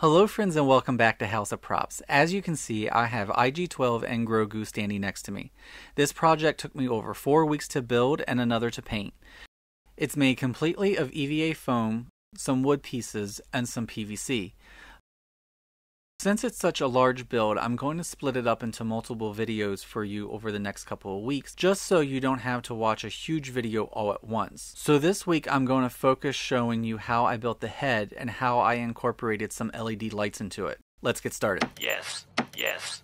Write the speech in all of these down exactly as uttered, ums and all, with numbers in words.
Hello friends and welcome back to House of Props. As you can see, I have I G twelve and Grogu standing next to me. This project took me over four weeks to build and another to paint. It's made completely of E V A foam, some wood pieces, and some P V C. Since it's such a large build, I'm going to split it up into multiple videos for you over the next couple of weeks, just so you don't have to watch a huge video all at once. So this week I'm going to focus showing you how I built the head and how I incorporated some L E D lights into it. Let's get started. Yes, yes.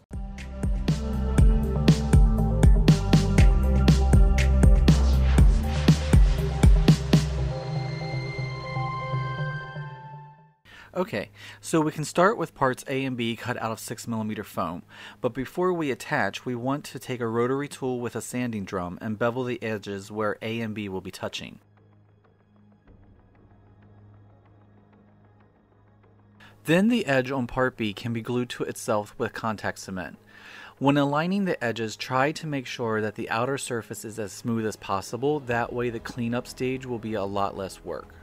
Okay, so we can start with parts A and B cut out of six millimeter foam, but before we attach, we want to take a rotary tool with a sanding drum and bevel the edges where A and B will be touching. Then the edge on part B can be glued to itself with contact cement. When aligning the edges, try to make sure that the outer surface is as smooth as possible, that way the cleanup stage will be a lot less work.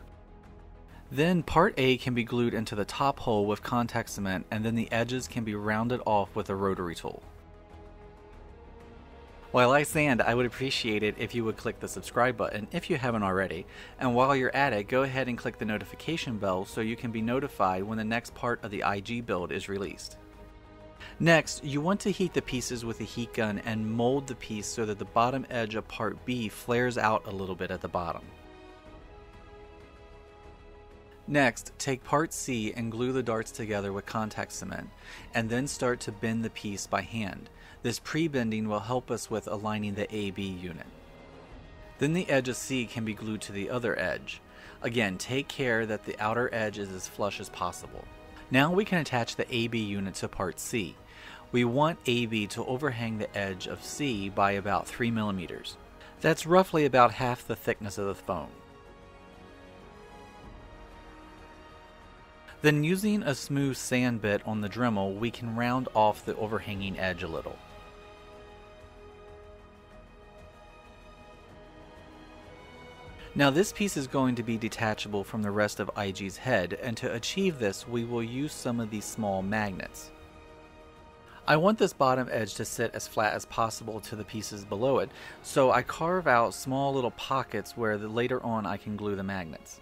Then part A can be glued into the top hole with contact cement, and then the edges can be rounded off with a rotary tool. While I sand, I would appreciate it if you would click the subscribe button if you haven't already, and while you're at it, go ahead and click the notification bell so you can be notified when the next part of the I G build is released. Next, you want to heat the pieces with a heat gun and mold the piece so that the bottom edge of part B flares out a little bit at the bottom. Next, take part C and glue the darts together with contact cement, and then start to bend the piece by hand. This pre-bending will help us with aligning the A B unit. Then the edge of C can be glued to the other edge. Again, take care that the outer edge is as flush as possible. Now we can attach the A B unit to part C. We want A B to overhang the edge of C by about three millimeters. That's roughly about half the thickness of the foam. Then using a smooth sand bit on the Dremel, we can round off the overhanging edge a little. Now this piece is going to be detachable from the rest of I G's head, and to achieve this we will use some of these small magnets. I want this bottom edge to sit as flat as possible to the pieces below it, so I carve out small little pockets where later on I can glue the magnets.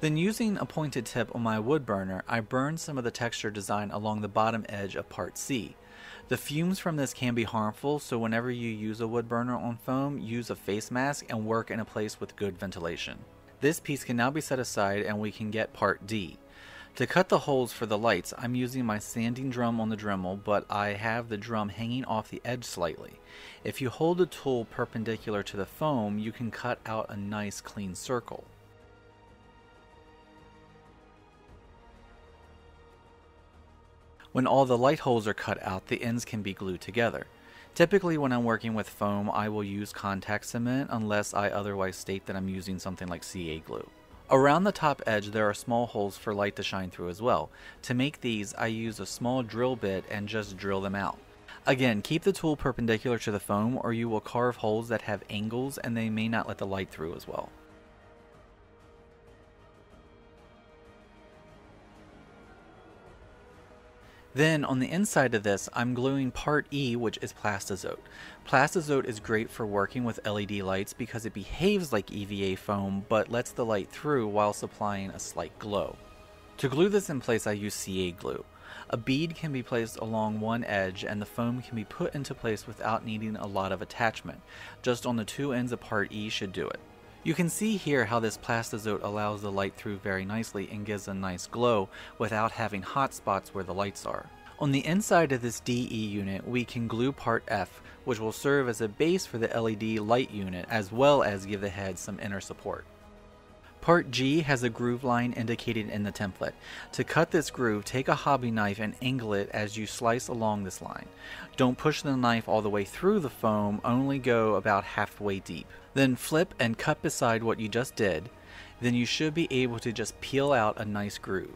Then using a pointed tip on my wood burner, I burned some of the texture design along the bottom edge of part C. The fumes from this can be harmful, so whenever you use a wood burner on foam, use a face mask and work in a place with good ventilation. This piece can now be set aside and we can get part D. To cut the holes for the lights, I'm using my sanding drum on the Dremel, but I have the drum hanging off the edge slightly. If you hold the tool perpendicular to the foam, you can cut out a nice clean circle. When all the light holes are cut out, the ends can be glued together. Typically when I'm working with foam, I will use contact cement unless I otherwise state that I'm using something like C A glue. Around the top edge there are small holes for light to shine through as well. To make these, I use a small drill bit and just drill them out. Again, keep the tool perpendicular to the foam or you will carve holes that have angles and they may not let the light through as well. Then on the inside of this, I'm gluing part E, which is Plastazote. Plastazote is great for working with L E D lights because it behaves like E V A foam but lets the light through while supplying a slight glow. To glue this in place, I use C A glue. A bead can be placed along one edge and the foam can be put into place without needing a lot of attachment. Just on the two ends of part E should do it. You can see here how this Plastazote allows the light through very nicely and gives a nice glow without having hot spots where the lights are. On the inside of this D E unit, we can glue part F, which will serve as a base for the L E D light unit as well as give the head some inner support. Part G has a groove line indicated in the template. To cut this groove, take a hobby knife and angle it as you slice along this line. Don't push the knife all the way through the foam, only go about halfway deep. Then flip and cut beside what you just did, then you should be able to just peel out a nice groove.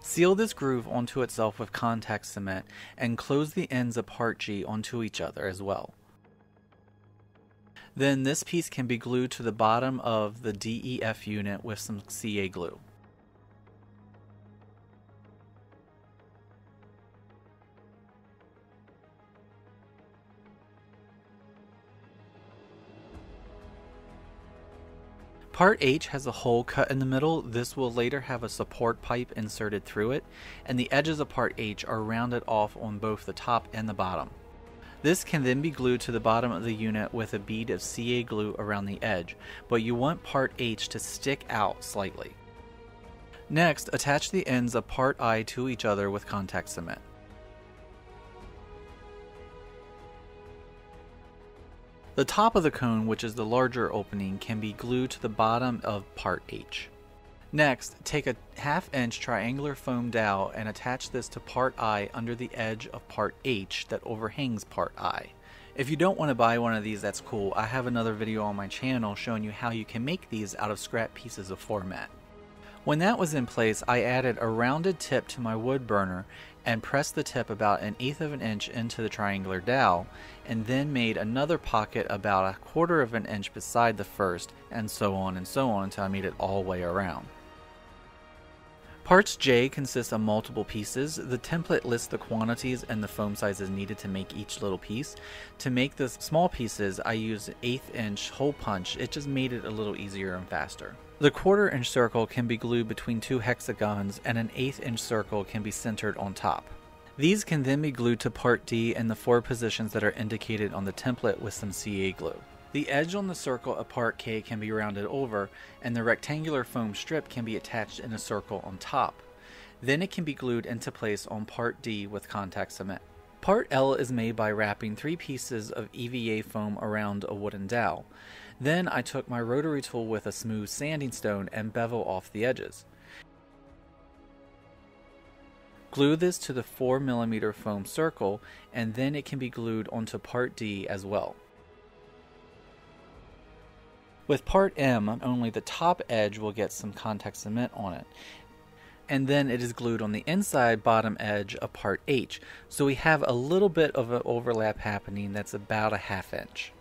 Seal this groove onto itself with contact cement and close the ends of part G onto each other as well. Then this piece can be glued to the bottom of the D E F unit with some C A glue. Part H has a hole cut in the middle. This will later have a support pipe inserted through it, and the edges of part H are rounded off on both the top and the bottom. This can then be glued to the bottom of the unit with a bead of C A glue around the edge, but you want part H to stick out slightly. Next, attach the ends of part I to each other with contact cement. The top of the cone, which is the larger opening, can be glued to the bottom of part H. Next, take a half inch triangular foam dowel and attach this to part I under the edge of part H that overhangs part I. If you don't want to buy one of these, that's cool. I have another video on my channel showing you how you can make these out of scrap pieces of format. When that was in place, I added a rounded tip to my wood burner and pressed the tip about an eighth of an inch into the triangular dowel, and then made another pocket about a quarter of an inch beside the first, and so on and so on until I made it all the way around. Parts J consists of multiple pieces. The template lists the quantities and the foam sizes needed to make each little piece. To make the small pieces, I used an eighth inch hole punch. It just made it a little easier and faster. The quarter inch circle can be glued between two hexagons, and an eighth inch circle can be centered on top. These can then be glued to part D in the four positions that are indicated on the template with some C A glue. The edge on the circle of part K can be rounded over, and the rectangular foam strip can be attached in a circle on top. Then it can be glued into place on part D with contact cement. Part L is made by wrapping three pieces of E V A foam around a wooden dowel. Then I took my rotary tool with a smooth sanding stone and bevel off the edges. Glue this to the four millimeter foam circle, and then it can be glued onto part D as well. With part M, only the top edge will get some contact cement on it, and then it is glued on the inside bottom edge of part H, so we have a little bit of an overlap happening that's about a half inch.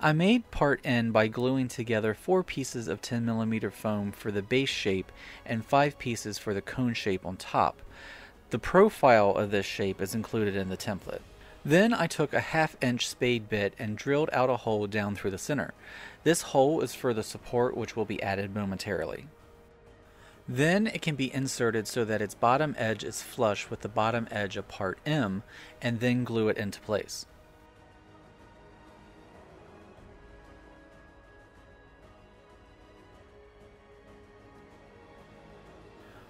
I made part N by gluing together four pieces of ten millimeter foam for the base shape and five pieces for the cone shape on top. The profile of this shape is included in the template. Then I took a half inch spade bit and drilled out a hole down through the center. This hole is for the support, which will be added momentarily. Then it can be inserted so that its bottom edge is flush with the bottom edge of part M, and then glue it into place.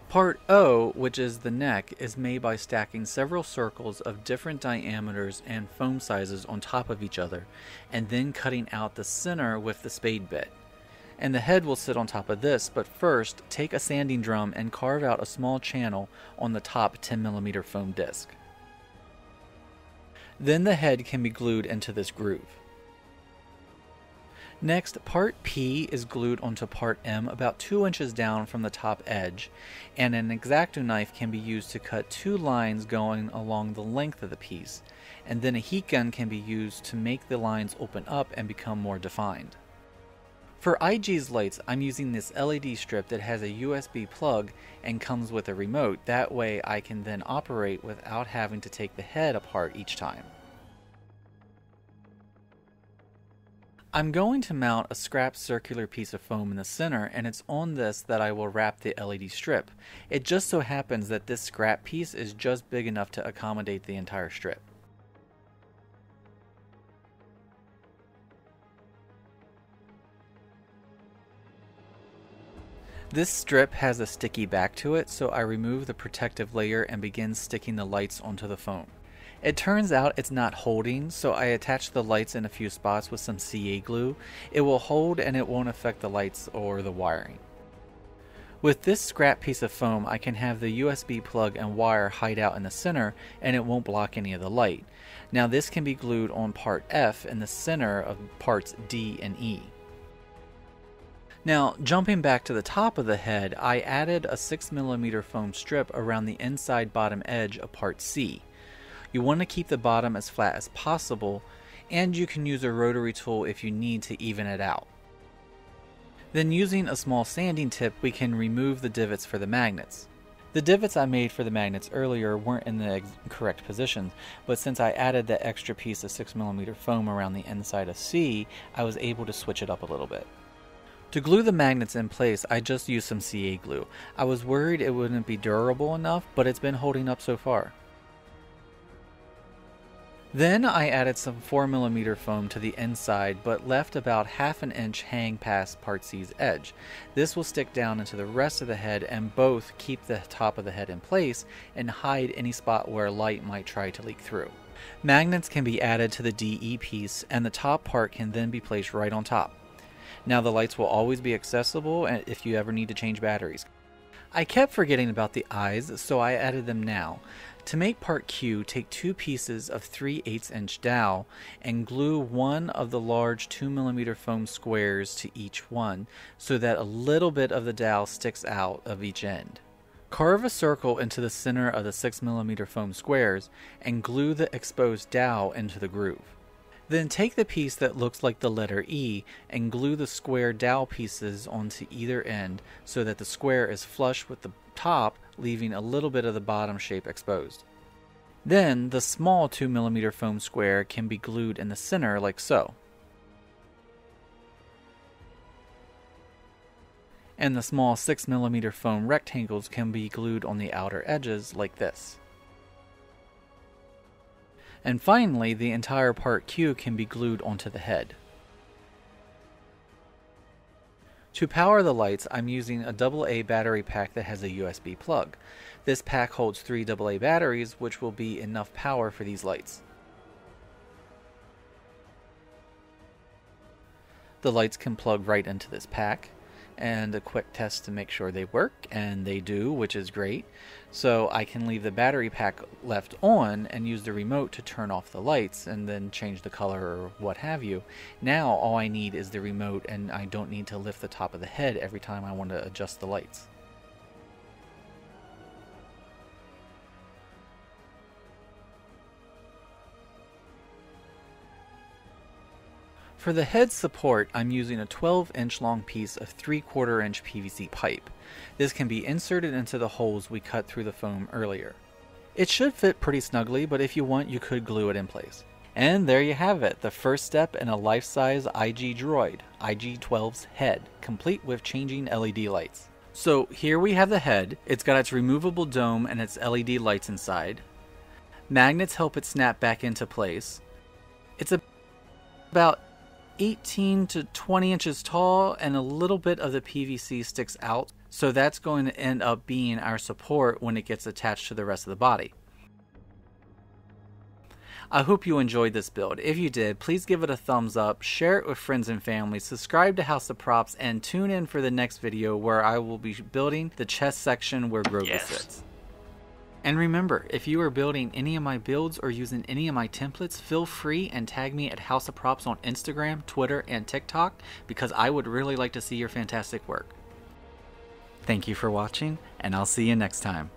Part O, which is the neck, is made by stacking several circles of different diameters and foam sizes on top of each other, and then cutting out the center with the spade bit. And the head will sit on top of this, but first, take a sanding drum and carve out a small channel on the top ten millimeter foam disc. Then the head can be glued into this groove. Next, part P is glued onto part M about two inches down from the top edge, and an X-Acto knife can be used to cut two lines going along the length of the piece, and then a heat gun can be used to make the lines open up and become more defined. For I G's lights, I'm using this L E D strip that has a U S B plug and comes with a remote. That way I can then operate without having to take the head apart each time. I'm going to mount a scrap circular piece of foam in the center, and it's on this that I will wrap the L E D strip. It just so happens that this scrap piece is just big enough to accommodate the entire strip. This strip has a sticky back to it, so I remove the protective layer and begin sticking the lights onto the foam. It turns out it's not holding, so I attach the lights in a few spots with some C A glue. It will hold and it won't affect the lights or the wiring. With this scrap piece of foam, I can have the U S B plug and wire hide out in the center, and it won't block any of the light. Now this can be glued on part F in the center of parts D and E. Now, jumping back to the top of the head, I added a six millimeter foam strip around the inside bottom edge of part C. You want to keep the bottom as flat as possible, and you can use a rotary tool if you need to even it out. Then, using a small sanding tip, we can remove the divots for the magnets. The divots I made for the magnets earlier weren't in the correct positions, but since I added that extra piece of six millimeter foam around the inside of C, I was able to switch it up a little bit. To glue the magnets in place, I just used some C A glue. I was worried it wouldn't be durable enough, but it's been holding up so far. Then I added some four millimeter foam to the inside, but left about half an inch hang past part C's edge. This will stick down into the rest of the head and both keep the top of the head in place and hide any spot where light might try to leak through. Magnets can be added to the D E piece and the top part can then be placed right on top. Now the lights will always be accessible if you ever need to change batteries. I kept forgetting about the eyes, so I added them now. To make part Q, take two pieces of three eighths inch dowel and glue one of the large two millimeter foam squares to each one so that a little bit of the dowel sticks out of each end. Carve a circle into the center of the six millimeter foam squares and glue the exposed dowel into the groove. Then take the piece that looks like the letter E and glue the square dowel pieces onto either end so that the square is flush with the top, leaving a little bit of the bottom shape exposed. Then the small two millimeter foam square can be glued in the center like so. And the small six millimeter foam rectangles can be glued on the outer edges like this. And finally, the entire part Q can be glued onto the head. To power the lights, I'm using a double A battery pack that has a U S B plug. This pack holds three double A batteries, which will be enough power for these lights. The lights can plug right into this pack, and a quick test to make sure they work, and they do, which is great. So I can leave the battery pack left on and use the remote to turn off the lights and then change the color or what have you. Now all I need is the remote and I don't need to lift the top of the head every time I want to adjust the lights. For the head support, I'm using a twelve inch long piece of three quarter inch P V C pipe. This can be inserted into the holes we cut through the foam earlier. It should fit pretty snugly, but if you want, you could glue it in place. And there you have it, the first step in a life-size I G droid, I G twelve's head, complete with changing L E D lights. So here we have the head. It's got its removable dome and its L E D lights inside. Magnets help it snap back into place. It's about eighteen to twenty inches tall, and a little bit of the P V C sticks out, so that's going to end up being our support when it gets attached to the rest of the body. I hope you enjoyed this build. If you did, please give it a thumbs up, share it with friends and family, subscribe to House of Props, and tune in for the next video where I will be building the chest section where Grogu yes. sits. And remember, if you are building any of my builds or using any of my templates, feel free and tag me at House of Props on Instagram, Twitter, and TikTok, because I would really like to see your fantastic work. Thank you for watching, and I'll see you next time.